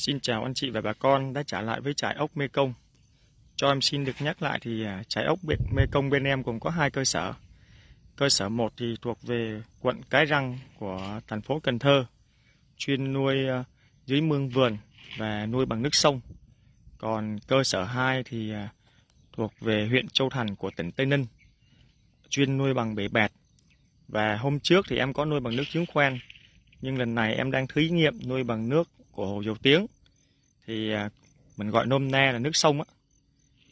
Xin chào anh chị và bà con đã trả lại với trái ốc Mê Kông. Cho em xin được nhắc lại thì trái ốc Mê Kông bên em gồm có hai cơ sở. Cơ sở 1 thì thuộc về quận Cái Răng của thành phố Cần Thơ, chuyên nuôi dưới mương vườn và nuôi bằng nước sông. Còn cơ sở 2 thì thuộc về huyện Châu Thành của tỉnh Tây Ninh, chuyên nuôi bằng bể bẹt. Và hôm trước thì em có nuôi bằng nước giếng khoan, nhưng lần này em đang thí nghiệm nuôi bằng nước của Hồ Dầu Tiếng, thì mình gọi nôm na là nước sông á,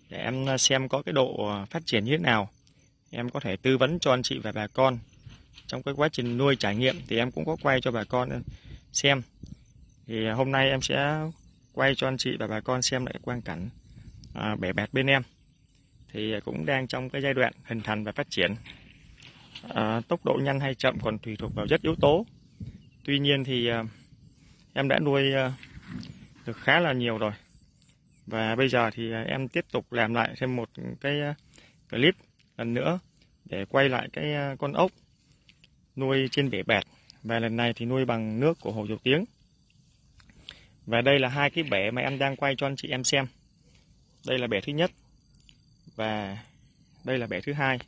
để em xem có cái độ phát triển như thế nào. Em có thể tư vấn cho anh chị và bà con. Trong cái quá trình nuôi trải nghiệm thì em cũng có quay cho bà con xem. Thì hôm nay em sẽ quay cho anh chị và bà con xem lại quang cảnh bể bẹt bên em. Thì cũng đang trong cái giai đoạn hình thành và phát triển. Tốc độ nhanh hay chậm còn tùy thuộc vào rất yếu tố. Tuy nhiên thì em đã nuôi được khá là nhiều rồi. Và bây giờ thì em tiếp tục làm lại thêm một cái clip lần nữa để quay lại cái con ốc nuôi trên bể bẹt, và lần này thì nuôi bằng nước của Hồ Dầu Tiếng. Và đây là hai cái bể mà em đang quay cho anh chị em xem. Đây là bể thứ nhất và đây là bể thứ hai.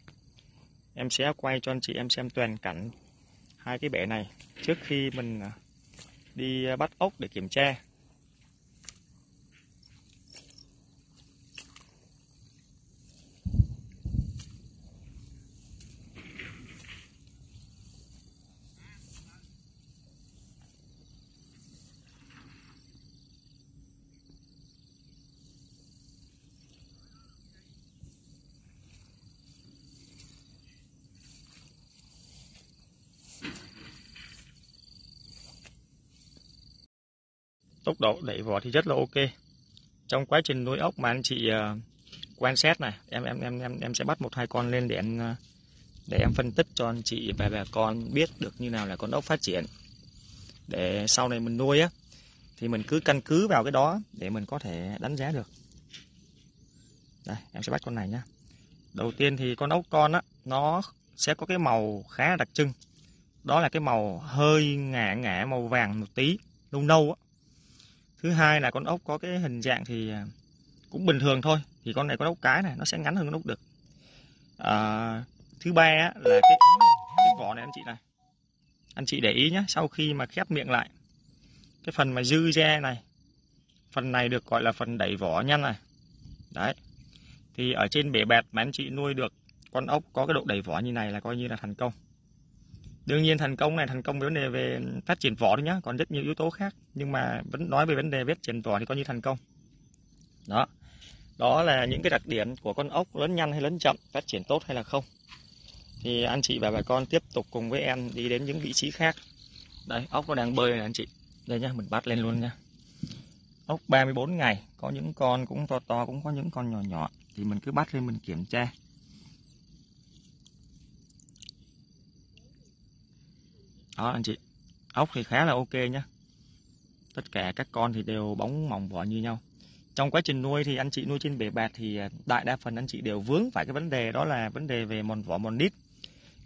Em sẽ quay cho anh chị em xem toàn cảnh hai cái bể này trước khi mình đi bắt ốc để kiểm tra. Tốc độ đẩy vỏ thì rất là ok. Trong quá trình nuôi ốc mà anh chị quan sát này, em sẽ bắt một hai con lên để em phân tích cho anh chị và bà con biết được như nào là con ốc phát triển. Để sau này mình nuôi á thì mình cứ căn cứ vào cái đó để mình có thể đánh giá được. Đây, em sẽ bắt con này nhá. Đầu tiên thì con ốc con á nó sẽ có cái màu khá là đặc trưng. Đó là cái màu hơi ngả ngả màu vàng một tí, nâu nâu á. Thứ hai là con ốc có cái hình dạng thì cũng bình thường thôi. Thì con này con ốc cái này nó sẽ ngắn hơn con ốc đực. Thứ ba á, là cái vỏ này anh chị này. Anh chị để ý nhé, sau khi mà khép miệng lại, cái phần mà dư ra này, phần này được gọi là phần đẩy vỏ nhanh này. Đấy. Thì ở trên bể bẹt mà anh chị nuôi được con ốc có cái độ đẩy vỏ như này là coi như là thành công. Đương nhiên thành công về vấn đề về phát triển vỏ thôi nhá, còn rất nhiều yếu tố khác, nhưng mà vẫn nói về vấn đề phát triển vỏ thì coi như thành công. Đó là những cái đặc điểm của con ốc lớn nhanh hay lớn chậm, phát triển tốt hay là không. Thì anh chị và bà con tiếp tục cùng với em đi đến những vị trí khác. Đây, ốc nó đang bơi này anh chị. Đây nhá, mình bắt lên luôn nhá. Ốc 34 ngày, có những con cũng to to, cũng có những con nhỏ nhỏ, thì mình cứ bắt lên mình kiểm tra. Đó anh chị, ốc thì khá là ok nhá. Tất cả các con thì đều bóng mỏng vỏ như nhau. Trong quá trình nuôi thì anh chị nuôi trên bể bạt thì đại đa phần anh chị đều vướng phải cái vấn đề đó là vấn đề về mòn vỏ mòn nít.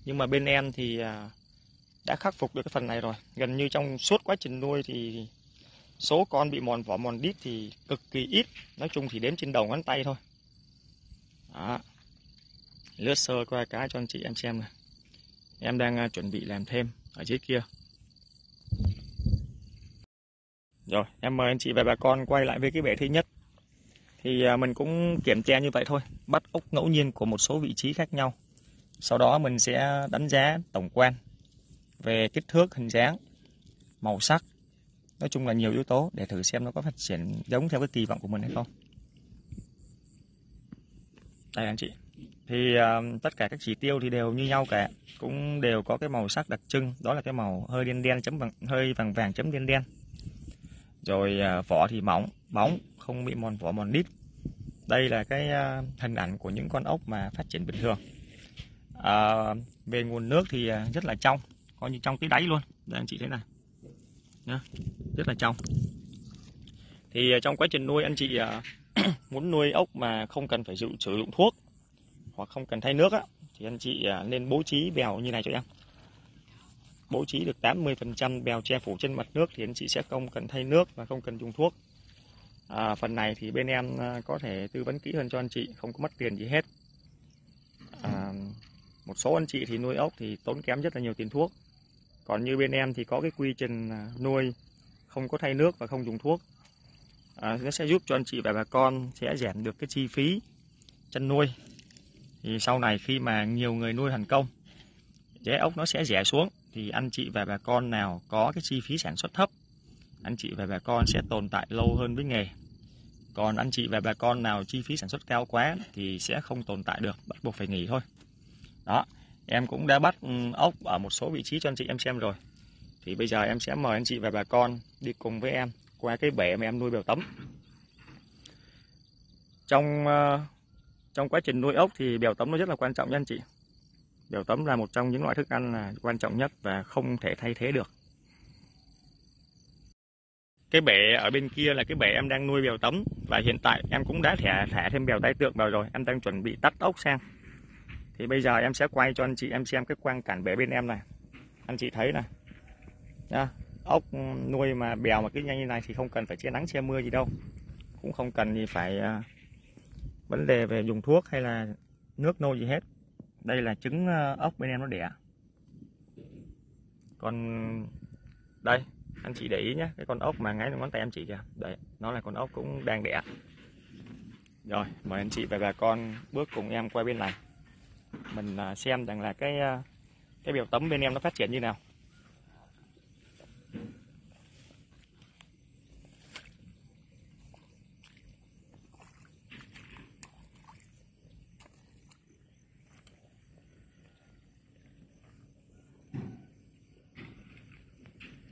Nhưng mà bên em thì đã khắc phục được cái phần này rồi. Gần như trong suốt quá trình nuôi thì số con bị mòn vỏ mòn nít thì cực kỳ ít. Nói chung thì đếm trên đầu ngón tay thôi. Đó. Lướt sơ qua cá cho anh chị em xem này. Em đang chuẩn bị làm thêm ở dưới kia. Rồi, em mời anh chị và bà con quay lại với cái bể thứ nhất. Thì mình cũng kiểm tra như vậy thôi, bắt ốc ngẫu nhiên của một số vị trí khác nhau. Sau đó mình sẽ đánh giá tổng quan về kích thước, hình dáng, màu sắc. Nói chung là nhiều yếu tố để thử xem nó có phát triển giống theo cái kỳ vọng của mình hay không. Đây anh chị. Thì tất cả các chỉ tiêu thì đều như nhau cả, cũng đều có cái màu sắc đặc trưng, đó là cái màu hơi đen đen chấm vàng, hơi vàng vàng chấm đen đen. Rồi vỏ thì mỏng, không bị mòn vỏ mòn đít. Đây là cái hình ảnh của những con ốc mà phát triển bình thường. Về nguồn nước thì rất là trong, coi như trong cái đáy luôn. Đây anh chị thế này. Nha, rất là trong. Thì trong quá trình nuôi anh chị muốn nuôi ốc mà không cần phải sử dụng thuốc hoặc không cần thay nước á, thì anh chị nên bố trí bèo như này cho em. bố trí được 80% bèo che phủ trên mặt nước thì anh chị sẽ không cần thay nước và không cần dùng thuốc. Phần này thì bên em có thể tư vấn kỹ hơn cho anh chị, không có mất tiền gì hết. Một số anh chị thì nuôi ốc thì tốn kém rất là nhiều tiền thuốc. Còn như bên em thì có cái quy trình nuôi không có thay nước và không dùng thuốc. Nó sẽ giúp cho anh chị và bà con sẽ giảm được cái chi phí chăn nuôi. Thì sau này khi mà nhiều người nuôi thành công, giá ốc nó sẽ rẻ xuống. Thì anh chị và bà con nào có cái chi phí sản xuất thấp, anh chị và bà con sẽ tồn tại lâu hơn với nghề. Còn anh chị và bà con nào chi phí sản xuất cao quá thì sẽ không tồn tại được, bắt buộc phải nghỉ thôi. Đó, em cũng đã bắt ốc ở một số vị trí cho anh chị em xem rồi. Thì bây giờ em sẽ mời anh chị và bà con đi cùng với em qua cái bể mà em nuôi bèo tấm. Trong quá trình nuôi ốc thì bèo tấm nó rất là quan trọng nha anh chị. Bèo tấm là một trong những loại thức ăn là quan trọng nhất và không thể thay thế được. Cái bể ở bên kia là cái bể em đang nuôi bèo tấm, và hiện tại em cũng đã thả thêm bèo tai tượng vào rồi. Em đang chuẩn bị tắt ốc sang. Thì bây giờ em sẽ quay cho anh chị em xem cái quang cảnh bể bên em này. Anh chị thấy này. Đó, ốc nuôi mà bèo mà cứ nhanh như này thì không cần phải che nắng che mưa gì đâu. Cũng không cần gì phải vấn đề về dùng thuốc hay là nước nôi gì hết. Đây là trứng ốc bên em nó đẻ. Còn đây, anh chị để ý nhé, cái con ốc mà ngáy ngón tay em chỉ kìa. Đấy, nó là con ốc cũng đang đẻ. Rồi, mời anh chị và bà con bước cùng em qua bên này. Mình xem rằng là cái bèo tấm bên em nó phát triển như nào.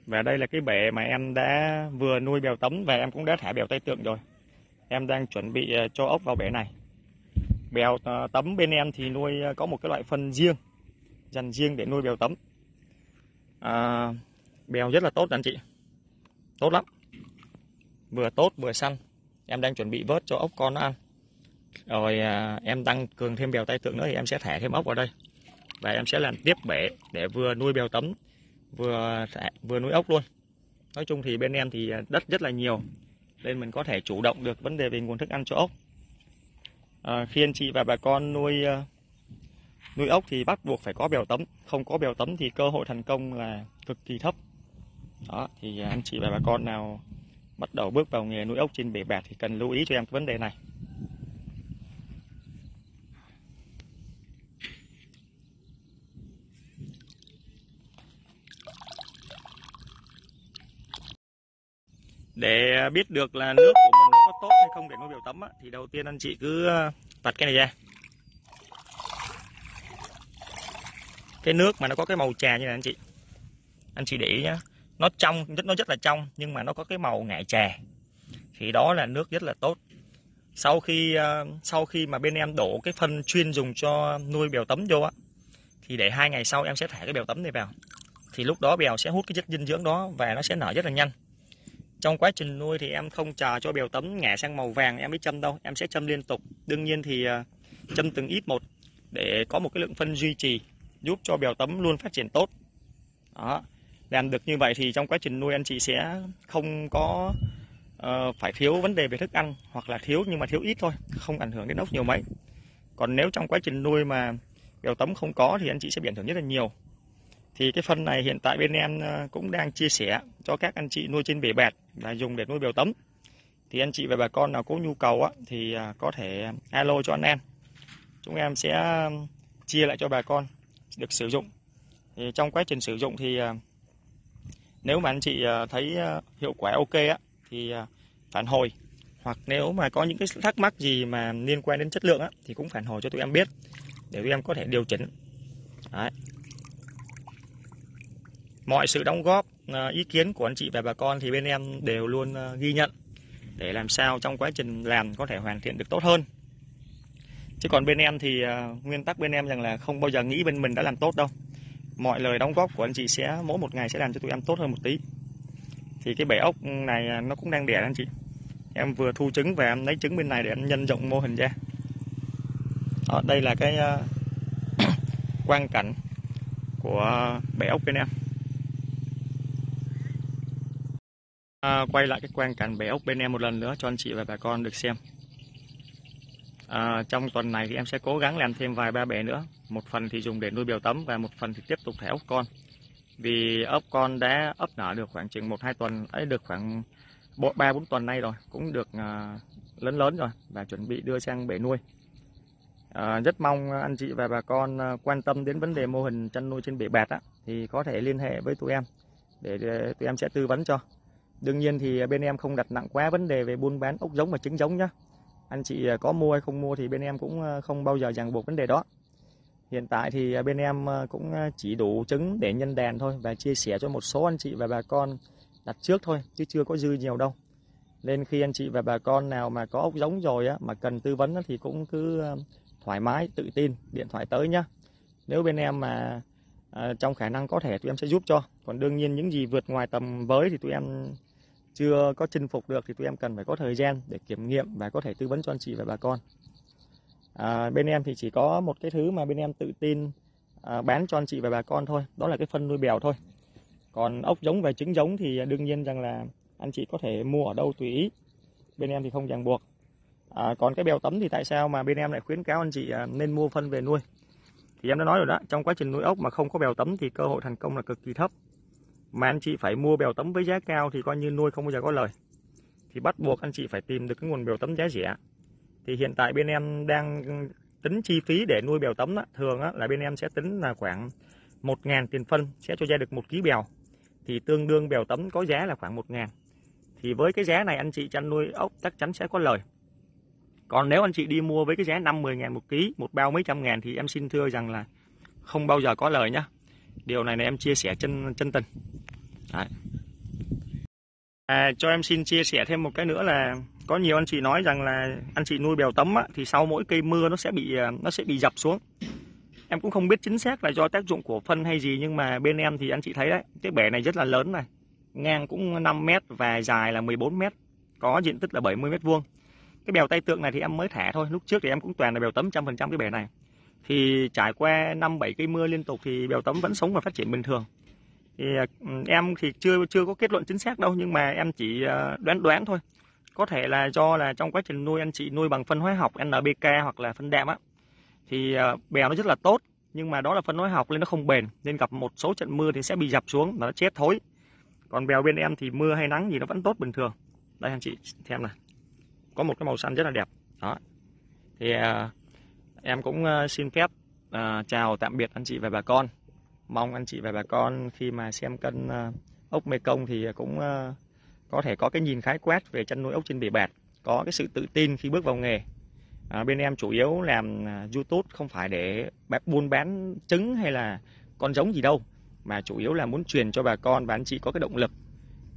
Và đây là cái bể mà em đã vừa nuôi bèo tấm và em cũng đã thả bèo tai tượng rồi. Em đang chuẩn bị cho ốc vào bể này. Bèo tấm bên em thì nuôi có một cái loại phân riêng, dành riêng để nuôi bèo tấm. Bèo rất là tốt anh chị. Tốt lắm. Vừa tốt vừa săn. Em đang chuẩn bị vớt cho ốc con nó ăn. Rồi em tăng cường thêm bèo tai tượng nữa thì em sẽ thả thêm ốc vào đây. Và em sẽ làm tiếp bể để vừa nuôi bèo tấm vừa nuôi ốc luôn. Nói chung thì bên em thì đất rất là nhiều nên mình có thể chủ động được vấn đề về nguồn thức ăn cho ốc. Khi anh chị và bà con nuôi ốc thì bắt buộc phải có bèo tấm, không có bèo tấm thì cơ hội thành công là cực kỳ thấp. Đó, thì anh chị và bà con nào bắt đầu bước vào nghề nuôi ốc trên bể bạt thì cần lưu ý cho em cái vấn đề này. Để biết được là nước của mình nó có tốt hay không để nuôi bèo tấm á, thì đầu tiên anh chị cứ vặt cái này ra. Cái nước mà nó có cái màu trà như này anh chị. Anh chị để ý nhá. Nó trong, nó rất là trong nhưng mà nó có cái màu ngải trà. Thì đó là nước rất là tốt. Sau khi mà bên em đổ cái phân chuyên dùng cho nuôi bèo tấm vô á, thì để 2 ngày sau em sẽ thả cái bèo tấm này vào. Thì lúc đó bèo sẽ hút cái chất dinh dưỡng đó và nó sẽ nở rất là nhanh. Trong quá trình nuôi thì em không chờ cho bèo tấm ngả sang màu vàng em mới châm đâu. Em sẽ châm liên tục. Đương nhiên thì châm từng ít một để có một cái lượng phân duy trì giúp cho bèo tấm luôn phát triển tốt. Đó. Làm được như vậy thì trong quá trình nuôi anh chị sẽ không có phải thiếu vấn đề về thức ăn. Hoặc là thiếu nhưng mà thiếu ít thôi. Không ảnh hưởng đến ốc nhiều mấy. Còn nếu trong quá trình nuôi mà bèo tấm không có thì anh chị sẽ bị ảnh hưởng rất là nhiều. Thì cái phân này hiện tại bên em cũng đang chia sẻ cho các anh chị nuôi trên bể bạt là dùng để nuôi bèo tấm. Thì anh chị và bà con nào có nhu cầu á, thì có thể alo cho anh em. Chúng em sẽ chia lại cho bà con được sử dụng. Thì trong quá trình sử dụng thì nếu mà anh chị thấy hiệu quả ok á, thì phản hồi. Hoặc nếu mà có những cái thắc mắc gì mà liên quan đến chất lượng á, thì cũng phản hồi cho tụi em biết để tụi em có thể điều chỉnh. Đấy. Mọi sự đóng góp, ý kiến của anh chị và bà con thì bên em đều luôn ghi nhận để làm sao trong quá trình làm có thể hoàn thiện được tốt hơn. Chứ còn bên em thì nguyên tắc bên em rằng là không bao giờ nghĩ bên mình đã làm tốt đâu. Mọi lời đóng góp của anh chị sẽ mỗi một ngày sẽ làm cho tụi em tốt hơn một tí. Thì cái bể ốc này nó cũng đang đẻ anh chị. Em vừa thu trứng và em lấy trứng bên này để em nhân rộng mô hình ra. Đó, đây là cái quang cảnh của bể ốc bên em. Quay lại cái quang cản bé ốc bên em một lần nữa cho anh chị và bà con được xem. Trong tuần này thì em sẽ cố gắng làm thêm vài ba bể nữa, một phần thì dùng để nuôi bèo tấm và một phần thì tiếp tục thả ốc con, vì ốc con đã ấp nở được khoảng chừng 1-2 tuần ấy, được khoảng 3-4 tuần nay rồi, cũng được lớn rồi và chuẩn bị đưa sang bể nuôi. Rất mong anh chị và bà con quan tâm đến vấn đề mô hình chăn nuôi trên bể bạt á, thì có thể liên hệ với tụi em để tụi em sẽ tư vấn cho. Đương nhiên thì bên em không đặt nặng quá vấn đề về buôn bán ốc giống và trứng giống nhá. Anh chị có mua hay không mua thì bên em cũng không bao giờ ràng buộc vấn đề đó. Hiện tại thì bên em cũng chỉ đủ trứng để nhân đàn thôi và chia sẻ cho một số anh chị và bà con đặt trước thôi, chứ chưa có dư nhiều đâu. Nên khi anh chị và bà con nào mà có ốc giống rồi á, mà cần tư vấn thì cũng cứ thoải mái, tự tin, điện thoại tới nhá. Nếu bên em mà trong khả năng có thể tụi em sẽ giúp cho. Còn đương nhiên những gì vượt ngoài tầm với thì tụi em chưa có chinh phục được thì tụi em cần phải có thời gian để kiểm nghiệm và có thể tư vấn cho anh chị và bà con. Bên em thì chỉ có một cái thứ mà bên em tự tin bán cho anh chị và bà con thôi, đó là cái phân nuôi bèo thôi. Còn ốc giống và trứng giống thì đương nhiên rằng là anh chị có thể mua ở đâu tùy ý, bên em thì không ràng buộc. Còn cái bèo tấm thì tại sao mà bên em lại khuyến cáo anh chị nên mua phân về nuôi? Thì em đã nói rồi đó, trong quá trình nuôi ốc mà không có bèo tấm thì cơ hội thành công là cực kỳ thấp. Mà anh chị phải mua bèo tấm với giá cao thì coi như nuôi không bao giờ có lời. Thì bắt buộc anh chị phải tìm được cái nguồn bèo tấm giá rẻ. Thì hiện tại bên em đang tính chi phí để nuôi bèo tấm đó. Thường đó là bên em sẽ tính là khoảng 1.000 tiền phân sẽ cho ra được 1 kg bèo. Thì tương đương bèo tấm có giá là khoảng 1.000. Thì với cái giá này anh chị chăn nuôi ốc chắc chắn sẽ có lời. Còn nếu anh chị đi mua với cái giá 5-10.000 1 kg, một bao mấy trăm ngàn thì em xin thưa rằng là không bao giờ có lời nhá. Điều này là em chia sẻ chân tình. Đấy. Cho em xin chia sẻ thêm một cái nữa là có nhiều anh chị nói rằng là anh chị nuôi bèo tấm á, thì sau mỗi cây mưa nó sẽ bị dập xuống. Em cũng không biết chính xác là do tác dụng của phân hay gì, nhưng mà bên em thì anh chị thấy đấy, cái bể này rất là lớn này, ngang cũng 5 m và dài là 14 m, có diện tích là 70 m². Cái bèo tay tượng này thì em mới thả thôi, lúc trước thì em cũng toàn là bèo tấm 100% cái bể này. Thì trải qua 5-7 cây mưa liên tục thì bèo tấm vẫn sống và phát triển bình thường. Thì em thì chưa có kết luận chính xác đâu, nhưng mà em chỉ đoán thôi. Có thể là do là trong quá trình nuôi anh chị nuôi bằng phân hóa học NPK hoặc là phân đạm á, thì bèo nó rất là tốt, nhưng mà đó là phân hóa học nên nó không bền, nên gặp một số trận mưa thì sẽ bị dập xuống và nó chết thối. Còn bèo bên em thì mưa hay nắng gì nó vẫn tốt bình thường. Đây anh chị xem này, có một cái màu xanh rất là đẹp đó. Thì em cũng xin phép chào tạm biệt anh chị và bà con. Mong anh chị và bà con khi mà xem kênh ốc Mê Kông thì cũng có thể có cái nhìn khái quát về chăn nuôi ốc trên bể bạt, có cái sự tự tin khi bước vào nghề. Bên em chủ yếu làm YouTube không phải để buôn bán trứng hay là con giống gì đâu, mà chủ yếu là muốn truyền cho bà con và anh chị có cái động lực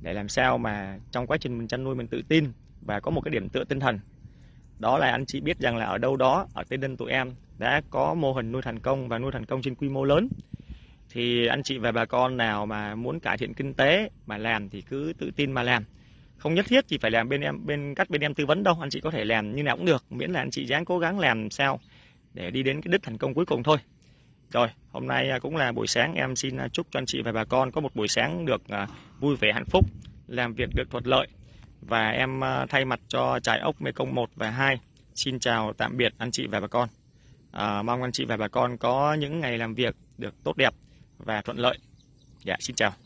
để làm sao mà trong quá trình mình chăn nuôi mình tự tin và có một cái điểm tựa tinh thần. Đó là anh chị biết rằng là ở đâu đó ở Tây Ninh tụi em đã có mô hình nuôi thành công và nuôi thành công trên quy mô lớn. Thì anh chị và bà con nào mà muốn cải thiện kinh tế mà làm thì cứ tự tin mà làm. Không nhất thiết chỉ phải làm bên em tư vấn đâu, anh chị có thể làm như nào cũng được, miễn là anh chị ráng cố gắng làm sao để đi đến cái đích thành công cuối cùng thôi. Rồi, hôm nay cũng là buổi sáng, em xin chúc cho anh chị và bà con có một buổi sáng được vui vẻ, hạnh phúc, làm việc được thuận lợi. Và em thay mặt cho trại ốc Mê Kông 1 và 2 xin chào tạm biệt anh chị và bà con. Mong anh chị và bà con có những ngày làm việc được tốt đẹp và thuận lợi. Dạ, xin chào.